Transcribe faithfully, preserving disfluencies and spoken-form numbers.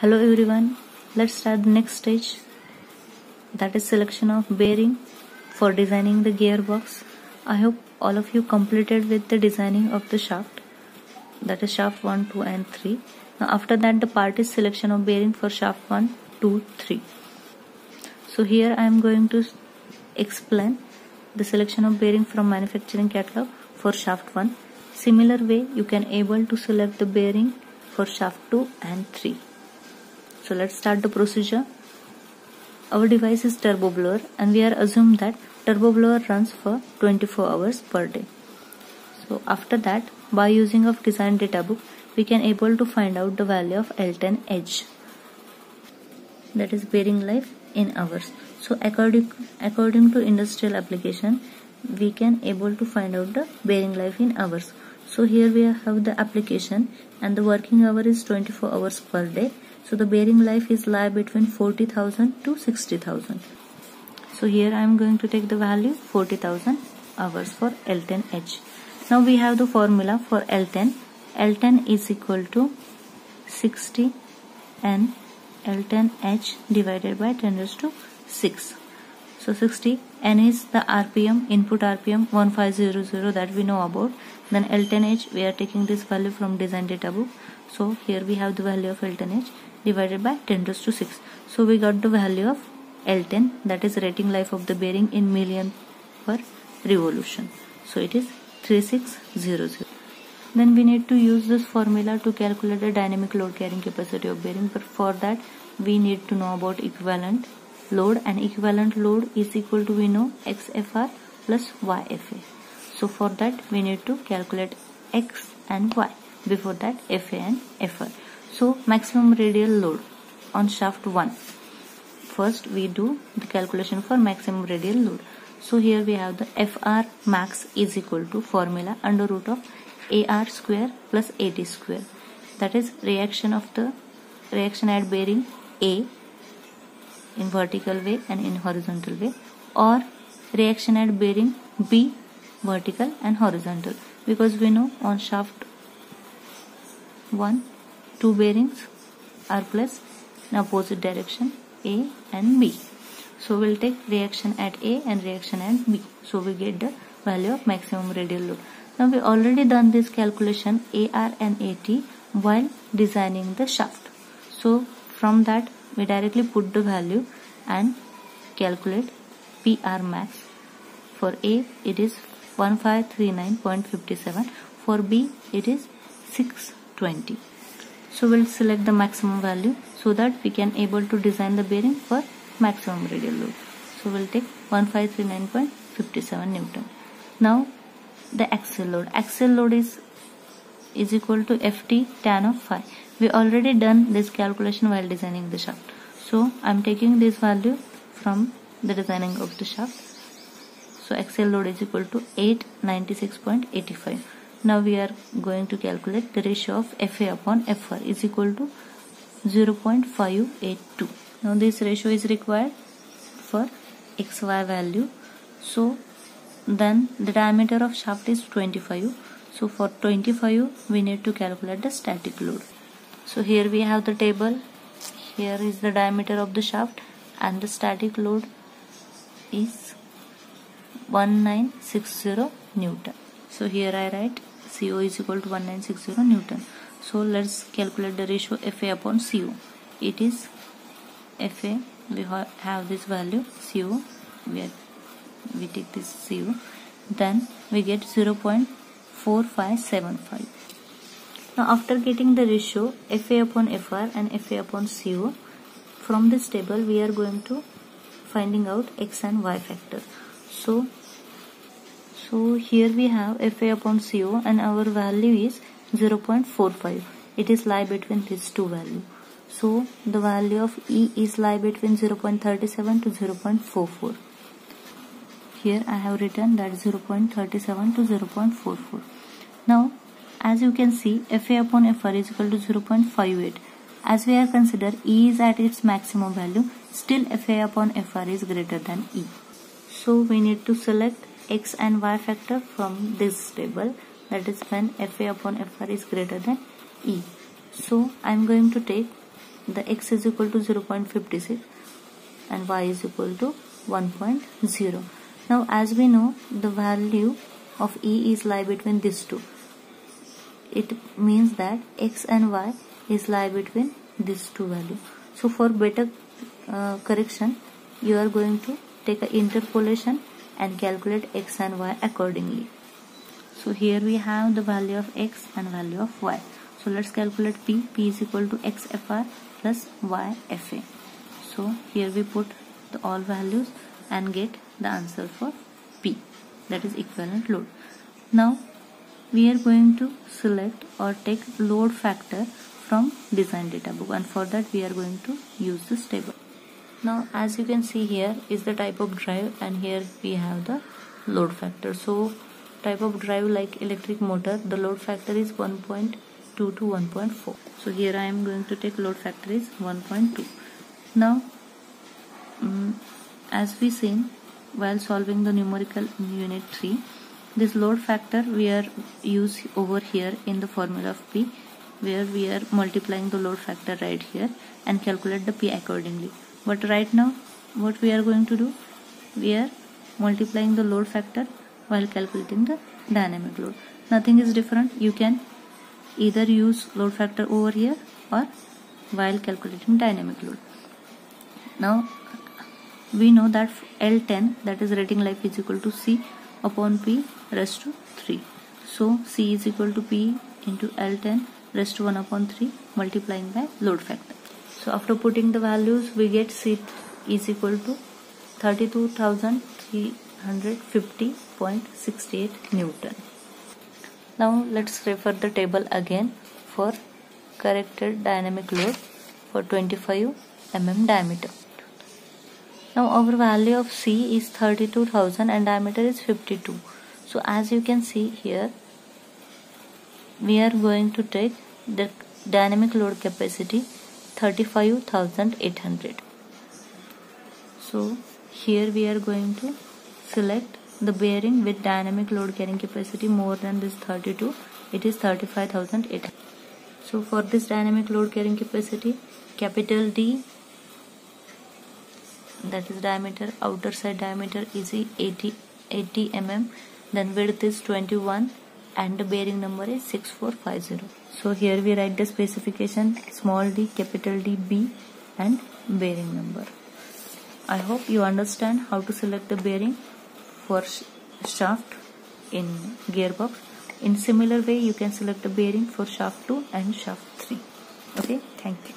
Hello everyone, let's start the next stage, that is selection of bearing for designing the gearbox. I hope all of you completed with the designing of the shaft, that is shaft one, two and three. Now after that the part is selection of bearing for shaft one, two, three. So here I am going to explain the selection of bearing from manufacturing catalog for shaft one. Similar way you can able to select the bearing for shaft two and three. So let's start the procedure. Our device is turboblower and we are assumed that turboblower runs for twenty-four hours per day. So after that, by using of design data book, we can able to find out the value of L ten H, that is bearing life in hours. So according according to industrial application, we can able to find out the bearing life in hours. So here we have the application and the working hour is twenty-four hours per day. So the bearing life is lie between forty thousand to sixty thousand. So here I am going to take the value forty thousand hours for L ten H. Now we have the formula for L ten. L ten is equal to sixty and L ten H divided by ten raised to six. So sixty, N is the R P M, input R P M one five zero zero that we know about. Then L ten H, we are taking this value from design data book. So here we have the value of L ten H divided by ten raised to six. So we got the value of L ten, that is rating life of the bearing in million per revolution. So it is three six zero zero. Then we need to use this formula to calculate the dynamic load carrying capacity of bearing, but for that we need to know about equivalent load, and equivalent load is equal to, we know, X F R plus Y F A. So for that we need to calculate X and Y, before that F A and F R. So maximum radial load on shaft one. First we do the calculation for maximum radial load. So here we have the F R max is equal to formula under root of A R square plus A T square, that is reaction of the reaction at bearing A in vertical way and in horizontal way, or reaction at bearing B vertical and horizontal, because we know on shaft one two bearings are placed in opposite direction A and B. So we'll take reaction at A and reaction at B. So we get the value of maximum radial load. Now we already done this calculation A R and A T while designing the shaft. So from that we directly put the value and calculate P R max. For A it is one five three nine point five seven, for B it is six twenty. So we'll select the maximum value so that we can able to design the bearing for maximum radial load. So we'll take one five three nine point five seven newton. Now the axial load. Axial load is is equal to F T tan of phi. We already done this calculation while designing the shaft. So I'm taking this value from the designing of the shaft. So axial load is equal to eight ninety-six point eight five. Now we are going to calculate the ratio of F A upon F R is equal to zero point five eight two. Now this ratio is required for X Y value. So then the diameter of shaft is twenty-five. So for twenty-five we need to calculate the static load. So here we have the table. Here is the diameter of the shaft and the static load is nineteen sixty newton. So here I write C O is equal to nineteen sixty newton. So let's calculate the ratio F A upon C O. It is F A, we have this value, C O, we are we take this C O, then we get zero point four five seven five. Now after getting the ratio F A upon F R and F A upon C O, from this table we are going to finding out X and Y factor. So, so here we have F A upon C O and our value is zero point four five. It is lie between these two values. So the value of E is lie between zero point three seven to zero point four four. Here I have written that zero point three seven to zero point four four. Now as you can see F A upon F R is equal to zero point five eight. As we are considered E is at its maximum value, still F A upon F R is greater than E. So we need to select X and Y factor from this table, that is when F A upon F R is greater than E. So I am going to take the x is equal to zero point five six and y is equal to one point zero. Now as we know, the value of E is lie between these two. It means that x and y is lie between these two values. So for better uh, correction, you are going to take an interpolation and calculate x and y accordingly. So here we have the value of x and value of y. So let's calculate P. P is equal to xfr plus yfa. So here we put the all values and get the answer for P, that is equivalent load. Now we are going to select or take load factor from design data book, and for that we are going to use this table. Now as you can see, here is the type of drive and here we have the load factor. So type of drive like electric motor, the load factor is one point two to one point four. So here I am going to take load factor is one point two. Now um, as we seen while solving the numerical in unit three, this load factor we are use over here in the formula of P, where we are multiplying the load factor right here and calculate the P accordingly. But right now what we are going to do, we are multiplying the load factor while calculating the dynamic load. Nothing is different. You can either use load factor over here or while calculating dynamic load. Now we know that L ten, that is rating life, is equal to C upon P raised to three. So C is equal to P into L ten raised to one upon three multiplying by load factor. So after putting the values, we get C is equal to thirty-two thousand three hundred fifty point six eight Newton. Now let's refer the table again for corrected dynamic load for twenty-five millimeter diameter. Now our value of C is thirty-two thousand and diameter is fifty-two. So as you can see here, we are going to take the dynamic load capacity thirty-five thousand eight hundred. So here we are going to select the bearing with dynamic load carrying capacity more than this thirty-two. It is thirty-five thousand eight hundred. So for this dynamic load carrying capacity, capital D, that is diameter, outer side diameter is eighty millimeters, then width is twenty-one and the bearing number is six four five zero. So here we write the specification small d, capital D, B and bearing number. I hope you understand how to select the bearing for shaft in gearbox. In similar way you can select the bearing for shaft two and shaft three. Okay, thank you.